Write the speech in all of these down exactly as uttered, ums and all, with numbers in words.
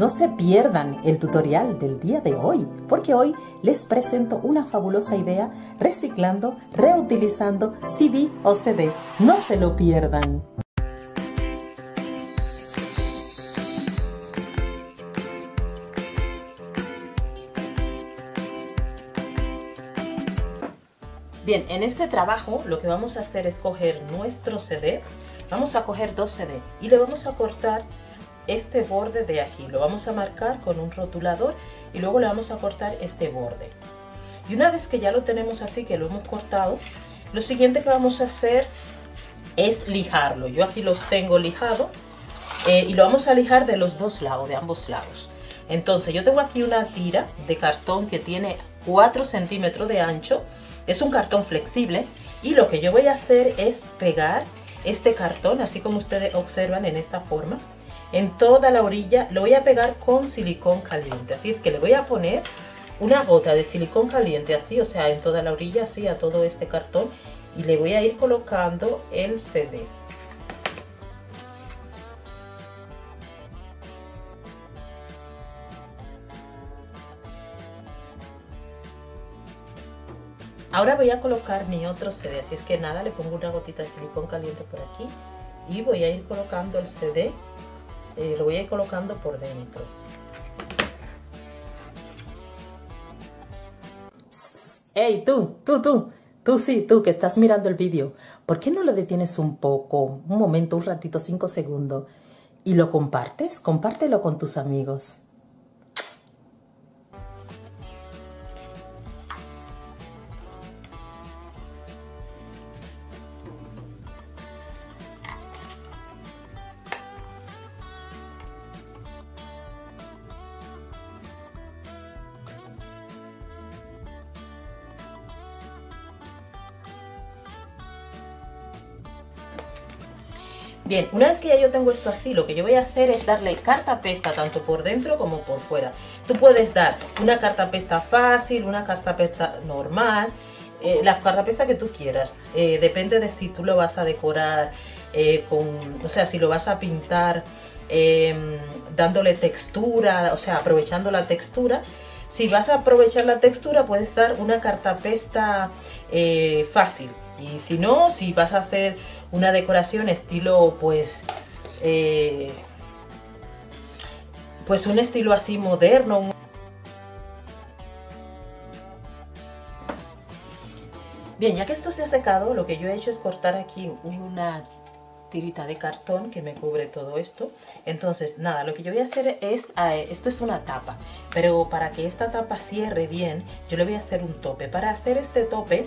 No se pierdan el tutorial del día de hoy, porque hoy les presento una fabulosa idea reciclando, reutilizando C D o C D. No se lo pierdan. Bien, en este trabajo lo que vamos a hacer es coger nuestro C D, vamos a coger dos C D y le vamos a cortar este borde de aquí, lo vamos a marcar con un rotulador y luego le vamos a cortar este borde. Y una vez que ya lo tenemos así, que lo hemos cortado, lo siguiente que vamos a hacer es lijarlo. Yo aquí los tengo lijado eh, y lo vamos a lijar de los dos lados, de ambos lados. Entonces yo tengo aquí una tira de cartón que tiene cuatro centímetros de ancho, es un cartón flexible y lo que yo voy a hacer es pegar este cartón, así como ustedes observan en esta forma. En toda la orilla lo voy a pegar con silicón caliente, así es que le voy a poner una gota de silicón caliente así, o sea, en toda la orilla, así a todo este cartón, y le voy a ir colocando el C D. Ahora voy a colocar mi otro C D, así es que nada, le pongo una gotita de silicón caliente por aquí y voy a ir colocando el C D. Eh, lo voy a ir colocando por dentro. Hey, tú, tú, tú, tú sí, tú que estás mirando el vídeo, ¿por qué no lo detienes un poco, un momento, un ratito, cinco segundos y lo compartes? Compártelo con tus amigos. Bien, una vez que ya yo tengo esto así, lo que yo voy a hacer es darle cartapesta tanto por dentro como por fuera. Tú puedes dar una cartapesta fácil, una cartapesta normal, eh, la cartapesta que tú quieras. Eh, depende de si tú lo vas a decorar, eh, con, o sea, si lo vas a pintar eh, dándole textura, o sea, aprovechando la textura. Si vas a aprovechar la textura, puedes dar una cartapesta eh, fácil. Y si no, si vas a hacer una decoración estilo, pues, eh, pues un estilo así moderno. Bien, ya que esto se ha secado, lo que yo he hecho es cortar aquí una tirita de cartón que me cubre todo esto. Entonces, nada, lo que yo voy a hacer es, esto es una tapa, pero para que esta tapa cierre bien, yo le voy a hacer un tope. Para hacer este tope,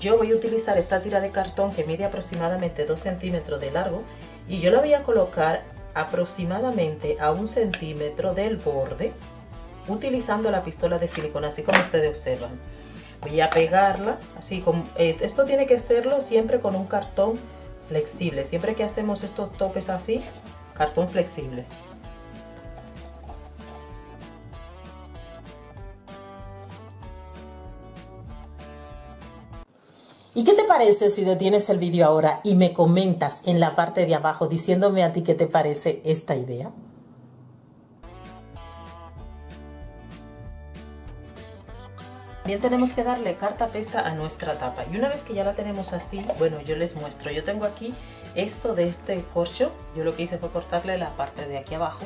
yo voy a utilizar esta tira de cartón que mide aproximadamente dos centímetros de largo y yo la voy a colocar aproximadamente a un centímetro del borde utilizando la pistola de silicona, así como ustedes observan. Voy a pegarla, así como, eh, esto tiene que hacerlo siempre con un cartón flexible, siempre que hacemos estos topes así, cartón flexible. ¿Y qué te parece si detienes el vídeo ahora y me comentas en la parte de abajo diciéndome a ti qué te parece esta idea? También tenemos que darle cartapesta a nuestra tapa y una vez que ya la tenemos así, bueno, yo les muestro. Yo tengo aquí esto de este corcho, yo lo que hice fue cortarle la parte de aquí abajo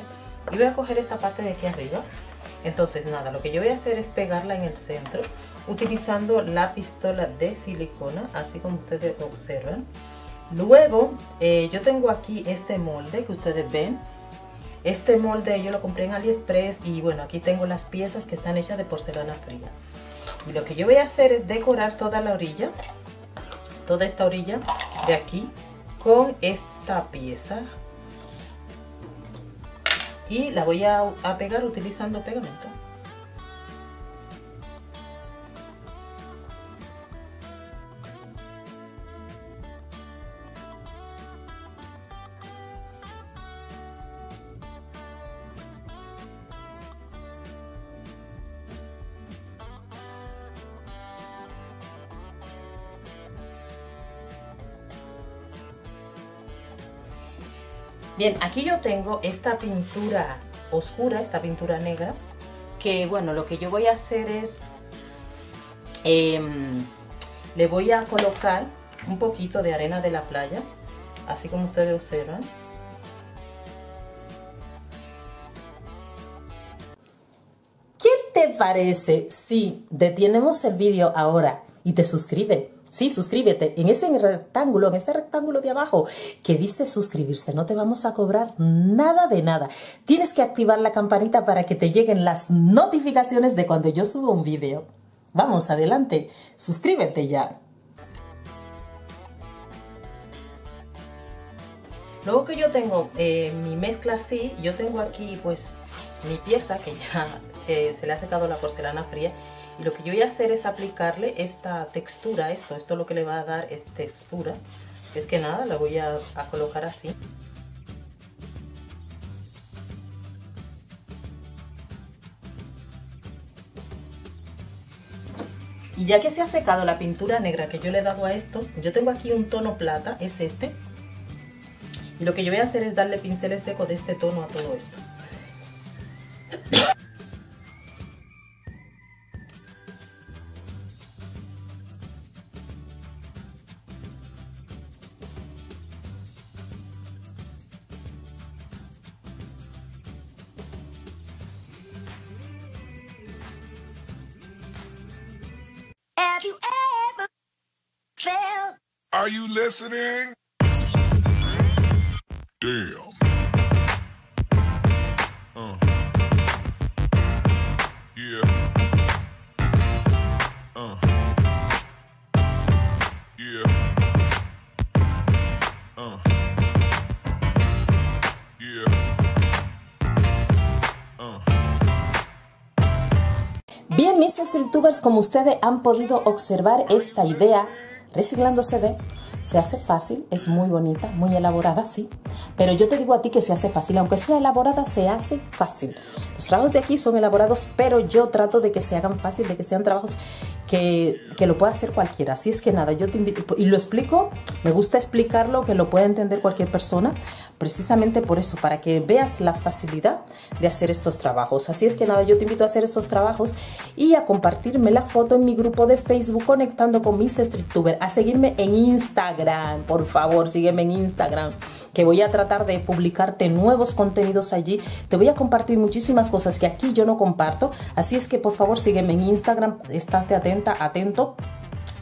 y voy a coger esta parte de aquí arriba. Entonces nada, lo que yo voy a hacer es pegarla en el centro utilizando la pistola de silicona, así como ustedes observan. Luego eh, yo tengo aquí este molde que ustedes ven. Este molde yo lo compré en AliExpress y bueno, aquí tengo las piezas que están hechas de porcelana fría. Y lo que yo voy a hacer es decorar toda la orilla, toda esta orilla de aquí con esta pieza. Y la voy a, a pegar utilizando pegamento. Bien, aquí yo tengo esta pintura oscura, esta pintura negra, que bueno, lo que yo voy a hacer es, eh, le voy a colocar un poquito de arena de la playa, así como ustedes observan. ¿Qué te parece si detenemos el vídeo ahora y te suscribes? Sí, suscríbete en ese rectángulo, en ese rectángulo de abajo que dice suscribirse. No te vamos a cobrar nada de nada. Tienes que activar la campanita para que te lleguen las notificaciones de cuando yo subo un vídeo. Vamos, adelante. Suscríbete ya. Luego que yo tengo eh, mi mezcla así, yo tengo aquí pues mi pieza que ya eh, se le ha secado la porcelana fría. Y lo que yo voy a hacer es aplicarle esta textura, esto, esto lo que le va a dar es textura. Así es que nada, la voy a, a colocar así. Y ya que se ha secado la pintura negra que yo le he dado a esto, yo tengo aquí un tono plata, es este. Y lo que yo voy a hacer es darle pinceles secos de este tono a todo esto. Have you ever felt? Are you listening? Damn. Uh. Yeah. Uh. Yeah. Uh. Yeah. Uh. Bien, mis streetubers, como ustedes han podido observar, esta idea, reciclándose de, se hace fácil, es muy bonita, muy elaborada, sí. Pero yo te digo a ti que se hace fácil, aunque sea elaborada, se hace fácil. Los trabajos de aquí son elaborados, pero yo trato de que se hagan fácil, de que sean trabajos que, que lo pueda hacer cualquiera. Así es que nada, yo te invito, y lo explico, me gusta explicarlo, que lo pueda entender cualquier persona, precisamente por eso, para que veas la facilidad de hacer estos trabajos. Así es que nada, yo te invito a hacer estos trabajos y a compartirme la foto en mi grupo de Facebook, conectando con mis streetubers, a seguirme en Instagram, por favor, sígueme en Instagram, que voy a tratar de publicarte nuevos contenidos allí. Te voy a compartir muchísimas cosas que aquí yo no comparto, así es que por favor sígueme en Instagram, estate atenta, atento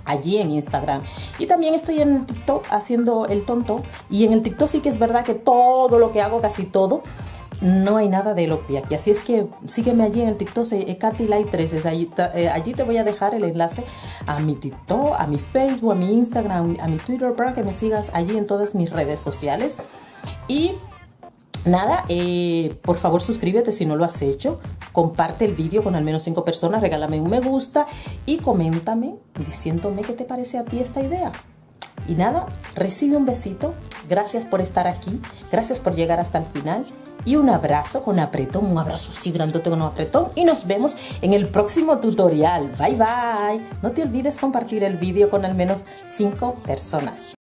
allí en Instagram. Y también estoy en TikTok haciendo el tonto, y en el TikTok sí que es verdad que todo lo que hago, casi todo, no hay nada de lo que aquí, así es que sígueme allí en el TikTok, Catilight tres, allí, eh, allí te voy a dejar el enlace a mi TikTok, a mi Facebook, a mi Instagram, a mi Twitter, para que me sigas allí en todas mis redes sociales. Y nada, eh, por favor suscríbete si no lo has hecho, comparte el vídeo con al menos cinco personas, regálame un me gusta y coméntame diciéndome qué te parece a ti esta idea. Y nada, recibe un besito, gracias por estar aquí, gracias por llegar hasta el final. Y un abrazo con apretón, un abrazo así grandote con un apretón. Y nos vemos en el próximo tutorial. Bye, bye. No te olvides compartir el vídeo con al menos cinco personas.